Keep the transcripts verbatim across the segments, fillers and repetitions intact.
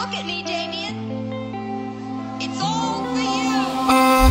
Look at me, Damian. It's all for you.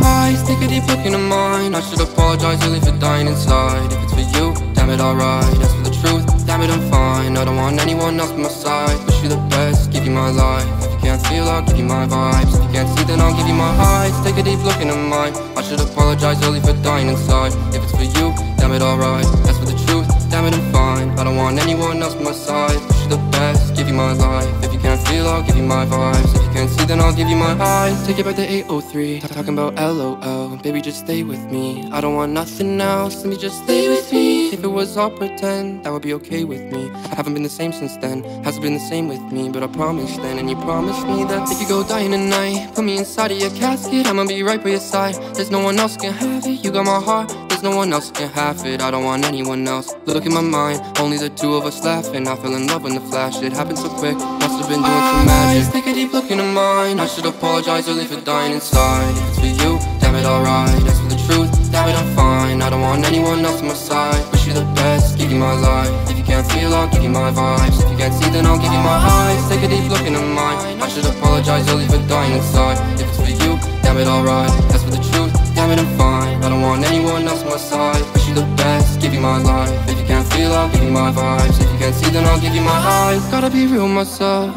I take a deep look into mine. I should apologize really for dying inside. If it's for you, damn it, alright. As for the truth, damn it, I'm fine. I don't want anyone else by my side. Wish you the best, give you my life. If you can't feel, I'll give you my vibes. If you can't see, then I'll give you my eyes. Take a deep look into mine. I should apologize really for dying inside. If it's for you, damn it, alright. As for the truth, damn it, I'm fine. I don't want anyone else by my side. Wish you the best, give you my life. If you can't feel, I'll give you my vibes. If you can't see, then I'll give you my eyes. Take it back to eight oh three, talking about LOL. Baby, just stay with me, I don't want nothing else. Let me just stay with me. If it was all pretend, that would be okay with me. I haven't been the same since then, hasn't been the same with me. But I promised then, and you promised me that if you go dying tonight, put me inside of your casket, I'ma be right by your side. There's no one else can have it, you got my heart. No one else can have it, I don't want anyone else. Look in my mind, only the two of us laughing. I fell in love in the flash, it happened so quick. Must have been doing some magic. Take a deep look into mine. I should apologize early for dying inside. If it's for you, damn it, alright. As for the truth, damn it, I'm fine. I don't want anyone else on my side. Wish you the best, give you my life. If you can't feel, I'll give you my vibes. If you can't see, then I'll give you my eyes. Take a deep look into mine. I should apologize early for dying inside. If it's for you, damn it, alright. As for the truth, damn it, I'm fine. I don't want anyone else on my side. Wish you the best, give you my life. If you can't feel, I'll give you my vibes. If you can't see, then I'll give you my eyes. Gotta be real myself,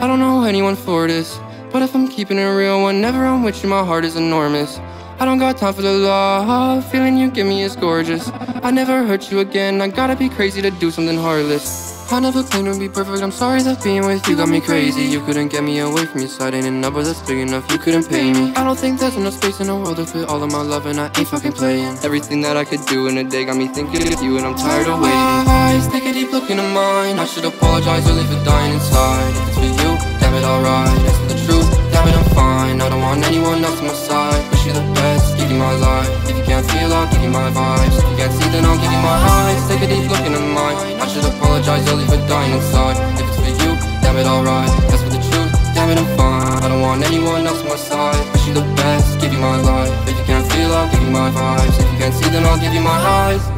I don't know anyone for this. But if I'm keeping it real, whenever I'm with you, my heart is enormous. I don't got time for the love, feeling you give me is gorgeous. I never hurt you again, I gotta be crazy to do something heartless. I never claimed to be perfect, I'm sorry that being with you got me crazy. You couldn't get me away from your side, ain't a number that's big enough, you couldn't pay me. I don't think there's enough space in the world to fit all of my love, and I ain't fucking playing. Everything that I could do in a day got me thinking of you, and I'm tired of waiting. Eyes, take a deep look into mine. I should apologize early for dying inside. If it's for you, damn it, alright. As for the truth, damn it, I'm fine. I don't want anyone else on my side. Wish you the best, give you my life. If you can't feel, I'll give you my vibes. If you can't see, then I'll give you my eyes. Take a deep look into mine. I should apologize early for dying inside. If it's for you, damn it, alright. As for the truth, damn it, I'm fine. I don't want anyone else on my side. Wish you the best, give you my life. If you can't feel, I'll give you my vibes. If you can't see, then I'll give you my eyes.